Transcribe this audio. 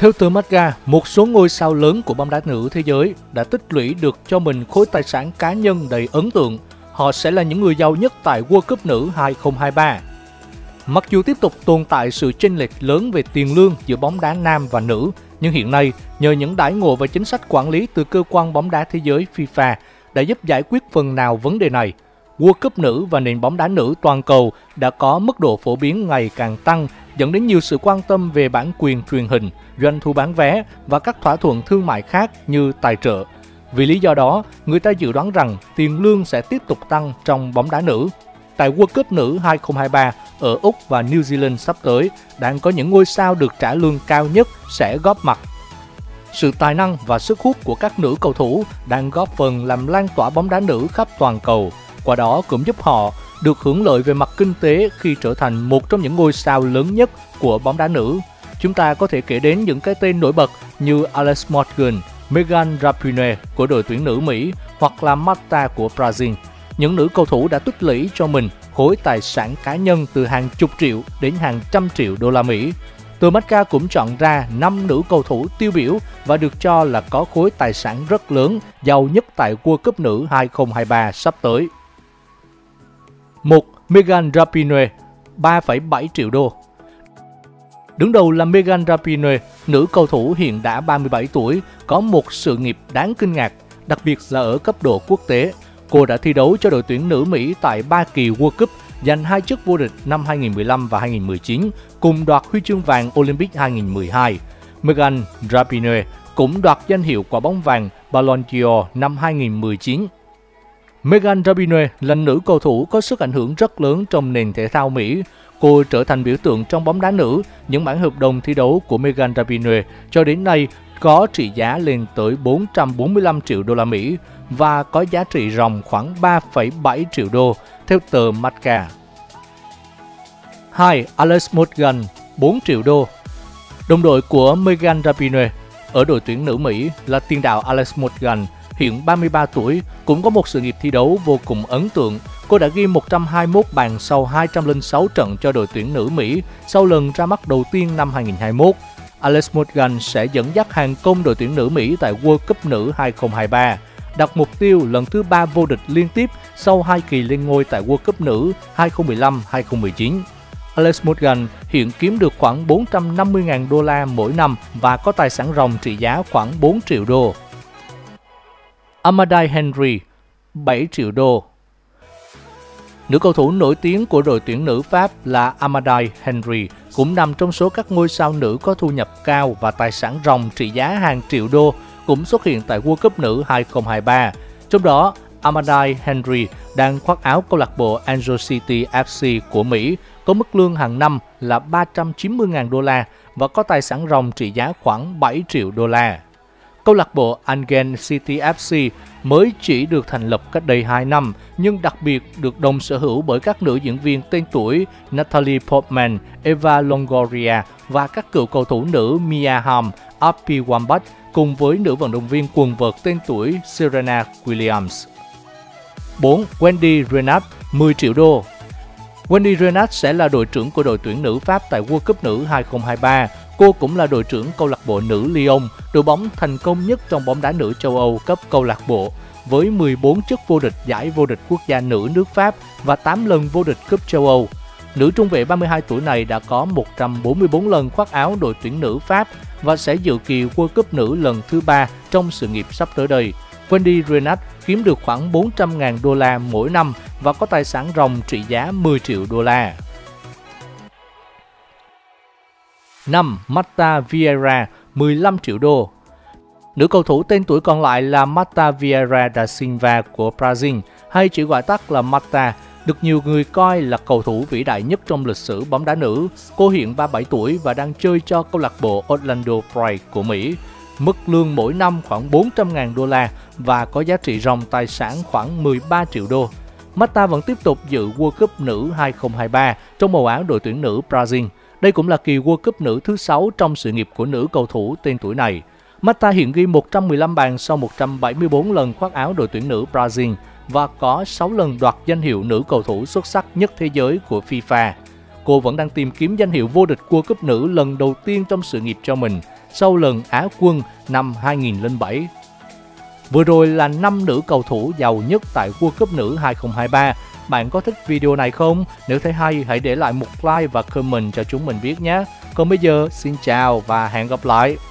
Theo tờ Marca, một số ngôi sao lớn của bóng đá nữ thế giới đã tích lũy được cho mình khối tài sản cá nhân đầy ấn tượng. Họ sẽ là những người giàu nhất tại World Cup nữ 2023. Mặc dù tiếp tục tồn tại sự chênh lệch lớn về tiền lương giữa bóng đá nam và nữ, nhưng hiện nay, nhờ những đãi ngộ và chính sách quản lý từ cơ quan bóng đá thế giới FIFA đã giúp giải quyết phần nào vấn đề này. World Cup nữ và nền bóng đá nữ toàn cầu đã có mức độ phổ biến ngày càng tăng, dẫn đến nhiều sự quan tâm về bản quyền truyền hình, doanh thu bán vé và các thỏa thuận thương mại khác như tài trợ. Vì lý do đó, người ta dự đoán rằng tiền lương sẽ tiếp tục tăng trong bóng đá nữ. Tại World Cup nữ 2023 ở Úc và New Zealand sắp tới, đang có những ngôi sao được trả lương cao nhất sẽ góp mặt. Sự tài năng và sức hút của các nữ cầu thủ đang góp phần làm lan tỏa bóng đá nữ khắp toàn cầu, qua đó cũng giúp họ được hưởng lợi về mặt kinh tế khi trở thành một trong những ngôi sao lớn nhất của bóng đá nữ. Chúng ta có thể kể đến những cái tên nổi bật như Alex Morgan, Megan Rapinoe của đội tuyển nữ Mỹ hoặc là Marta của Brazil. Những nữ cầu thủ đã tích lũy cho mình khối tài sản cá nhân từ hàng chục triệu đến hàng trăm triệu đô la Mỹ. Tờ Marca cũng chọn ra 5 nữ cầu thủ tiêu biểu và được cho là có khối tài sản rất lớn, giàu nhất tại World Cup nữ 2023 sắp tới. 1. Megan Rapinoe, 3,7 triệu đô. Đứng đầu là Megan Rapinoe, nữ cầu thủ hiện đã 37 tuổi, có một sự nghiệp đáng kinh ngạc, đặc biệt là ở cấp độ quốc tế. Cô đã thi đấu cho đội tuyển nữ Mỹ tại 3 kỳ World Cup, giành 2 chức vô địch năm 2015 và 2019, cùng đoạt huy chương vàng Olympic 2012. Megan Rapinoe cũng đoạt danh hiệu quả bóng vàng Ballon d'Or năm 2019. Megan Rapinoe là nữ cầu thủ có sức ảnh hưởng rất lớn trong nền thể thao Mỹ. Cô trở thành biểu tượng trong bóng đá nữ. Những bản hợp đồng thi đấu của Megan Rapinoe cho đến nay có trị giá lên tới 445 triệu đô la Mỹ và có giá trị ròng khoảng 3,7 triệu đô theo tờ Marca. 2. Alex Morgan, 4 triệu đô. Đồng đội của Megan Rapinoe ở đội tuyển nữ Mỹ là tiền đạo Alex Morgan, hiện 33 tuổi, cũng có một sự nghiệp thi đấu vô cùng ấn tượng. Cô đã ghi 121 bàn sau 206 trận cho đội tuyển nữ Mỹ sau lần ra mắt đầu tiên năm 2021. Alex Morgan sẽ dẫn dắt hàng công đội tuyển nữ Mỹ tại World Cup nữ 2023, đặt mục tiêu lần thứ 3 vô địch liên tiếp sau 2 kỳ lên ngôi tại World Cup nữ 2015-2019. Alex Morgan hiện kiếm được khoảng 450.000 đô la mỗi năm và có tài sản ròng trị giá khoảng 4 triệu đô. Amandine Henry, 7 triệu đô. Nữ cầu thủ nổi tiếng của đội tuyển nữ Pháp là Amandine Henry cũng nằm trong số các ngôi sao nữ có thu nhập cao và tài sản ròng trị giá hàng triệu đô cũng xuất hiện tại World Cup nữ 2023. Trong đó, Amandine Henry đang khoác áo câu lạc bộ Angel City FC của Mỹ, có mức lương hàng năm là 390.000 đô la và có tài sản ròng trị giá khoảng 7 triệu đô la. Câu lạc bộ Angel City FC mới chỉ được thành lập cách đây 2 năm, nhưng đặc biệt được đồng sở hữu bởi các nữ diễn viên tên tuổi Natalie Portman, Eva Longoria và các cựu cầu thủ nữ Mia Hamm, Abby Wambach cùng với nữ vận động viên quần vợt tên tuổi Serena Williams. 4. Wendie Renard, 10 triệu đô. Wendie Renard sẽ là đội trưởng của đội tuyển nữ Pháp tại World Cup nữ 2023. Cô cũng là đội trưởng câu lạc bộ nữ Lyon, đội bóng thành công nhất trong bóng đá nữ châu Âu cấp câu lạc bộ, với 14 chức vô địch giải vô địch quốc gia nữ nước Pháp và 8 lần vô địch cúp châu Âu. Nữ trung vệ 32 tuổi này đã có 144 lần khoác áo đội tuyển nữ Pháp và sẽ dự kỳ World Cup nữ lần thứ 3 trong sự nghiệp sắp tới đây. Wendie Renard kiếm được khoảng 400.000 đô la mỗi năm và có tài sản ròng trị giá 10 triệu đô la. 5. Marta Vieira, 15 triệu đô. Nữ cầu thủ tên tuổi còn lại là Marta Vieira da Silva của Brazil, hay chỉ gọi tắt là Marta, được nhiều người coi là cầu thủ vĩ đại nhất trong lịch sử bóng đá nữ. Cô hiện 37 tuổi và đang chơi cho câu lạc bộ Orlando Pride của Mỹ. Mức lương mỗi năm khoảng 400.000 đô la và có giá trị ròng tài sản khoảng 13 triệu đô. Marta vẫn tiếp tục dự World Cup nữ 2023 trong màu áo đội tuyển nữ Brazil. Đây cũng là kỳ World Cup nữ thứ 6 trong sự nghiệp của nữ cầu thủ tên tuổi này. Marta hiện ghi 115 bàn sau 174 lần khoác áo đội tuyển nữ Brazil và có 6 lần đoạt danh hiệu nữ cầu thủ xuất sắc nhất thế giới của FIFA. Cô vẫn đang tìm kiếm danh hiệu vô địch World Cup nữ lần đầu tiên trong sự nghiệp cho mình. sau lần Á quân năm 2007. Vừa rồi là 5 nữ cầu thủ giàu nhất tại World Cup nữ 2023. Bạn có thích video này không? Nếu thấy hay, hãy để lại một like và comment cho chúng mình biết nhé. Còn bây giờ, xin chào và hẹn gặp lại!